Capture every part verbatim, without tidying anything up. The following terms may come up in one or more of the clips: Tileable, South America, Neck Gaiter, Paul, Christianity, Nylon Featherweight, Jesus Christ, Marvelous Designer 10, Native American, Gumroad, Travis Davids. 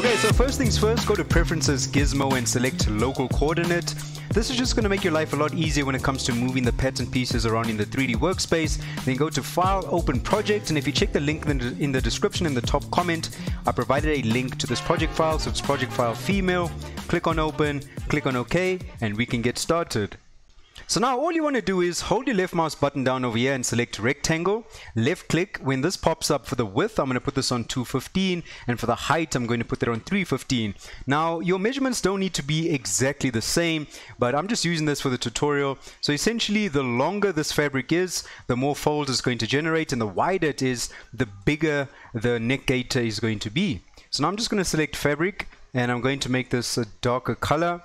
Okay, so first things first, go to Preferences, Gizmo, and select Local Coordinate. This is just going to make your life a lot easier when it comes to moving the pattern pieces around in the three D workspace. Then go to File, Open Project, and if you check the link in the description in the top comment, I provided a link to this project file, so it's project file female. Click on Open, click on OK, and we can get started. So now all you want to do is hold your left mouse button down over here and select Rectangle, left click. When this pops up, for the width I'm going to put this on two fifteen, and for the height I'm going to put that on three fifteen. Now your measurements don't need to be exactly the same, but I'm just using this for the tutorial. So essentially, the longer this fabric is, the more folds it's going to generate, and the wider it is, the bigger the neck gaiter is going to be. So now I'm just going to select fabric, and I'm going to make this a darker color.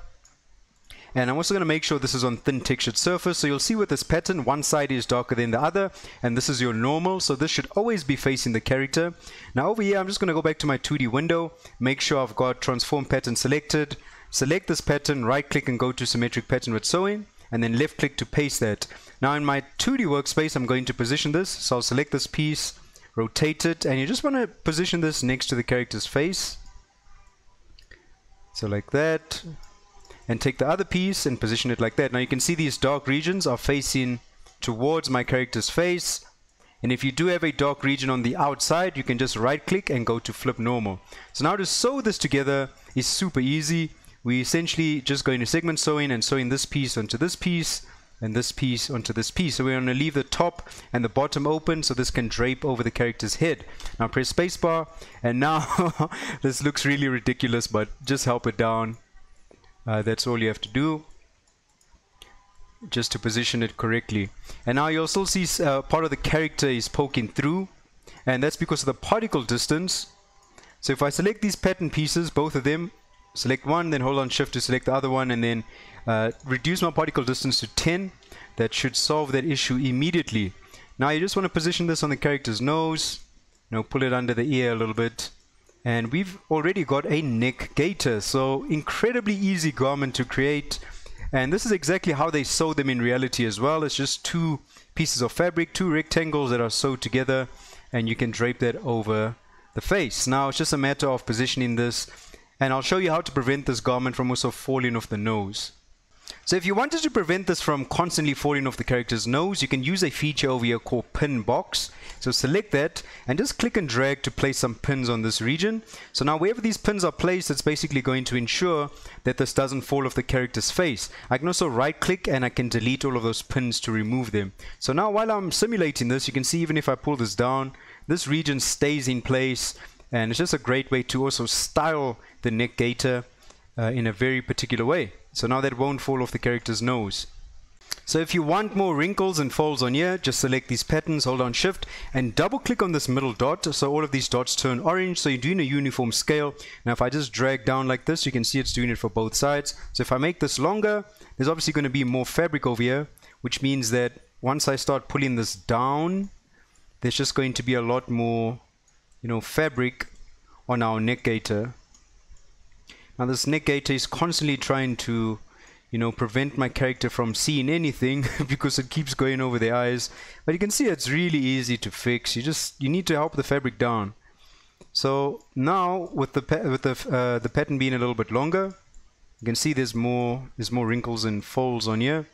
And I'm also going to make sure this is on thin textured surface. So you'll see with this pattern, one side is darker than the other, and this is your normal. So this should always be facing the character. Now over here, I'm just going to go back to my two D window, make sure I've got transform pattern selected, select this pattern, right click and go to symmetric pattern with sewing, and then left click to paste that. Now in my two D workspace, I'm going to position this. So I'll select this piece, rotate it, and you just want to position this next to the character's face. So like that. And take the other piece and position it like that. Now you can see these dark regions are facing towards my character's face. And if you do have a dark region on the outside, you can just right click and go to flip normal. So now to sew this together is super easy. We essentially just go into segment sewing and sewing this piece onto this piece and this piece onto this piece. So we're going to leave the top and the bottom open so this can drape over the character's head. Now press spacebar, and now this looks really ridiculous, but just help it down. Uh, that's all you have to do, just to position it correctly. And now you'll still see uh, part of the character is poking through, and that's because of the particle distance. So if I select these pattern pieces, both of them, select one, then hold on shift to select the other one, and then uh, reduce my particle distance to ten. That should solve that issue immediately. Now you just want to position this on the character's nose, you know, pull it under the ear a little bit. And we've already got a neck gaiter, so incredibly easy garment to create. And this is exactly how they sew them in reality as well. It's just two pieces of fabric, two rectangles that are sewed together, and you can drape that over the face. Now it's just a matter of positioning this, and I'll show you how to prevent this garment from also falling off the nose. So if you wanted to prevent this from constantly falling off the character's nose, you can use a feature over here called Pin Box. So select that and just click and drag to place some pins on this region. So now wherever these pins are placed, it's basically going to ensure that this doesn't fall off the character's face. I can also right click and I can delete all of those pins to remove them. So now while I'm simulating this, you can see even if I pull this down, this region stays in place, and it's just a great way to also style the neck gaiter uh, in a very particular way. So now that won't fall off the character's nose. So if you want more wrinkles and folds on here, just select these patterns, hold on shift, and double click on this middle dot. So all of these dots turn orange, so you're doing a uniform scale. Now if I just drag down like this, you can see it's doing it for both sides. So if I make this longer, there's obviously going to be more fabric over here, which means that once I start pulling this down, there's just going to be a lot more, you know, fabric on our neck gaiter. Now this neck gaiter is constantly trying to, you know, prevent my character from seeing anything because it keeps going over their eyes. But you can see it's really easy to fix. You just, you need to help the fabric down. So now with the with the uh, the pattern being a little bit longer, you can see there's more there's more wrinkles and folds on here.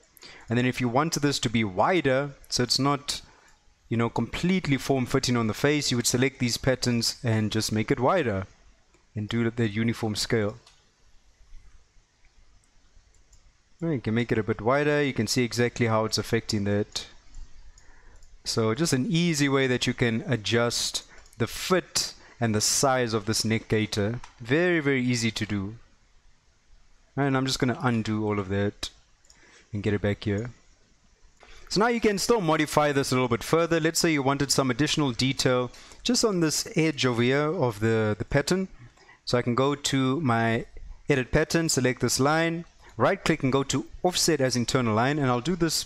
And then if you want this to be wider, so it's not, you know, completely form-fitting on the face, you would select these patterns and just make it wider, and do the uniform scale. You can make it a bit wider. You can see exactly how it's affecting that. So just an easy way that you can adjust the fit and the size of this neck gaiter. Very, very easy to do. And I'm just going to undo all of that and get it back here. So now you can still modify this a little bit further. Let's say you wanted some additional detail just on this edge over here of the, the pattern. So I can go to my edit pattern, select this line, right click and go to offset as internal line, and I'll do this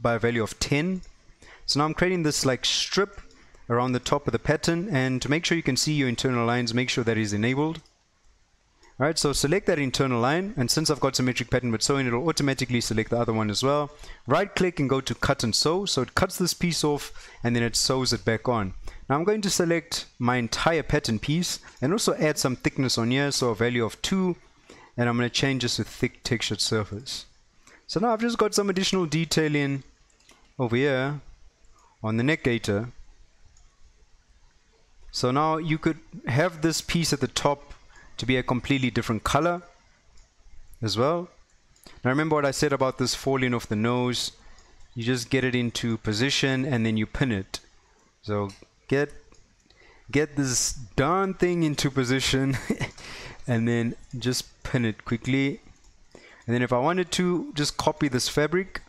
by a value of ten. So now I'm creating this like strip around the top of the pattern, and to make sure you can see your internal lines, make sure that is enabled. Alright, so select that internal line, and since I've got symmetric pattern with sewing, it'll automatically select the other one as well. Right click and go to cut and sew, so it cuts this piece off and then it sews it back on. Now I'm going to select my entire pattern piece and also add some thickness on here, so a value of two, and I'm going to change this to thick textured surface. So now I've just got some additional detailing over here on the neck gaiter. So now you could have this piece at the top to be a completely different color as well. Now remember what I said about this falling off the nose. You just get it into position and then you pin it. So get get this darn thing into position and then just pin it quickly. And then if I wanted to, just copy this fabric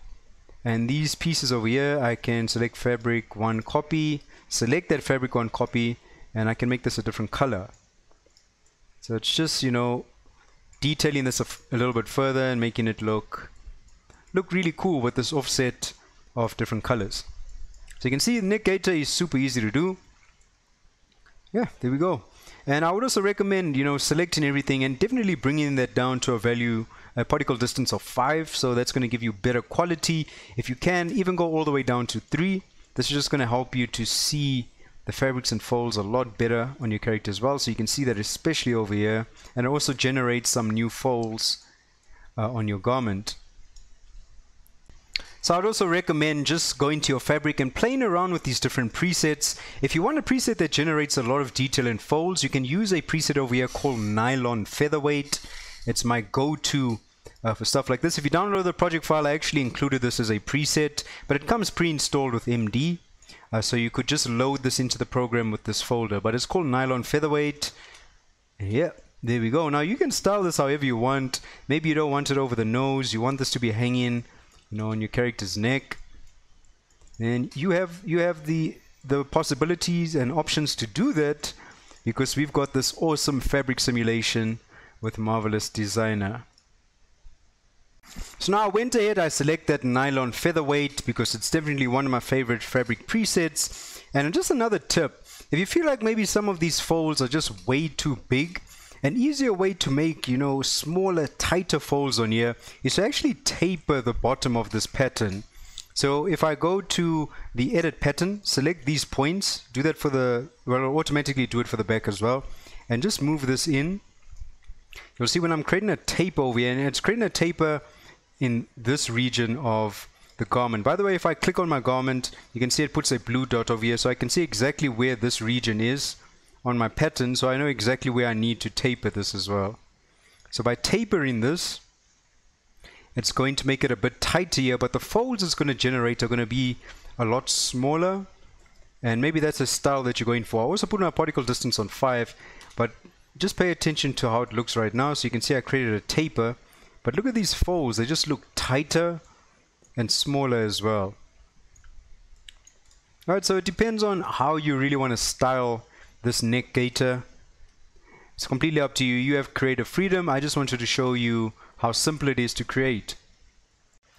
and these pieces over here, I can select fabric one copy, select that fabric one copy, and I can make this a different color. So it's just, you know, detailing this a, f a little bit further and making it look look really cool with this offset of different colors. So you can see the neck gaiter is super easy to do. Yeah, there we go. And I would also recommend, you know, selecting everything and definitely bringing that down to a value, a particle distance of five. So that's going to give you better quality. If you can, even go all the way down to three. This is just going to help you to see the fabrics and folds a lot better on your character as well, so you can see that especially over here, and it also generates some new folds uh, on your garment. So I'd also recommend just going to your fabric and playing around with these different presets. If you want a preset that generates a lot of detail and folds, you can use a preset over here called Nylon Featherweight. It's my go-to uh, for stuff like this. If you download the project file, I actually included this as a preset, but it comes pre-installed with M D. Uh, so you could just load this into the program with this folder, but it's called Nylon Featherweight. Yeah, there we go. Now you can style this however you want. Maybe you don't want it over the nose, you want this to be hanging, you know, on your character's neck, and you have you have the the possibilities and options to do that, because we've got this awesome fabric simulation with Marvelous Designer. So now I went ahead, I select that Nylon Featherweight because it's definitely one of my favorite fabric presets. And just another tip, if you feel like maybe some of these folds are just way too big, an easier way to make, you know, smaller, tighter folds on here is to actually taper the bottom of this pattern. So if I go to the edit pattern, select these points, do that for the, well, I'll automatically do it for the back as well, and just move this in. You'll see when I'm creating a taper over here, and it's creating a taper in this region of the garment. By the way, if I click on my garment, you can see it puts a blue dot over here, so I can see exactly where this region is on my pattern, so I know exactly where I need to taper this as well. So by tapering this, it's going to make it a bit tighter here, but the folds it's going to generate are going to be a lot smaller, and maybe that's a style that you're going for. I also put my particle distance on five, but just pay attention to how it looks right now. So you can see I created a taper, but look at these folds, they just look tighter and smaller as well. Alright, so it depends on how you really want to style this neck gaiter. It's completely up to you. You have creative freedom. I just wanted to show you how simple it is to create.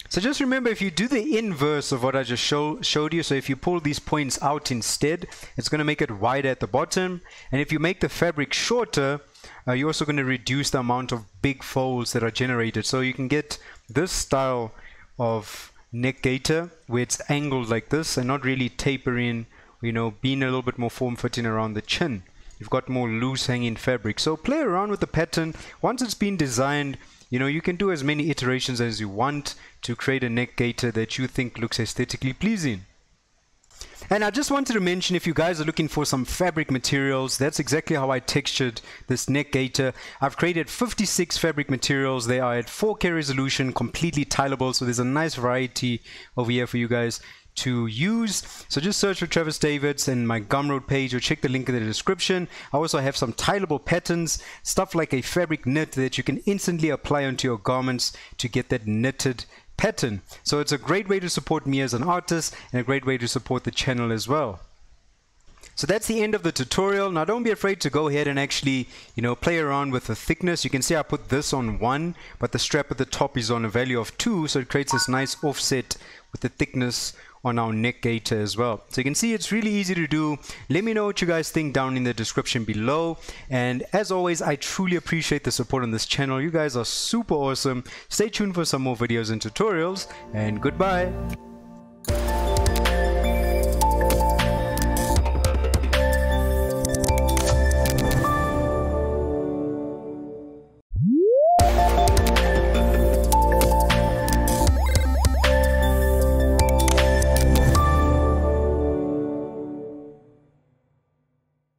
So just remember, if you do the inverse of what I just show, showed you, so if you pull these points out instead, it's going to make it wider at the bottom. And if you make the fabric shorter, uh, you're also going to reduce the amount of big folds that are generated. So you can get this style of neck gaiter where it's angled like this and not really tapering, you know, being a little bit more form-fitting around the chin. You've got more loose hanging fabric. So play around with the pattern. Once it's been designed, you know, you can do as many iterations as you want to create a neck gaiter that you think looks aesthetically pleasing. And I just wanted to mention, if you guys are looking for some fabric materials, that's exactly how I textured this neck gaiter. I've created fifty-six fabric materials. They are at four K resolution, completely tileable. So there's a nice variety over here for you guys to use. So just search for Travis Davids and my Gumroad page, or check the link in the description. I also have some tileable patterns, stuff like a fabric knit that you can instantly apply onto your garments to get that knitted pattern. So it's a great way to support me as an artist and a great way to support the channel as well. So that's the end of the tutorial. Now don't be afraid to go ahead and actually, you know, play around with the thickness. You can see I put this on one, but the strap at the top is on a value of two, so it creates this nice offset with the thickness on our neck gaiter as well. So you can see it's really easy to do. Let me know what you guys think down in the description below. And as always, I truly appreciate the support on this channel. You guys are super awesome. Stay tuned for some more videos and tutorials, and goodbye.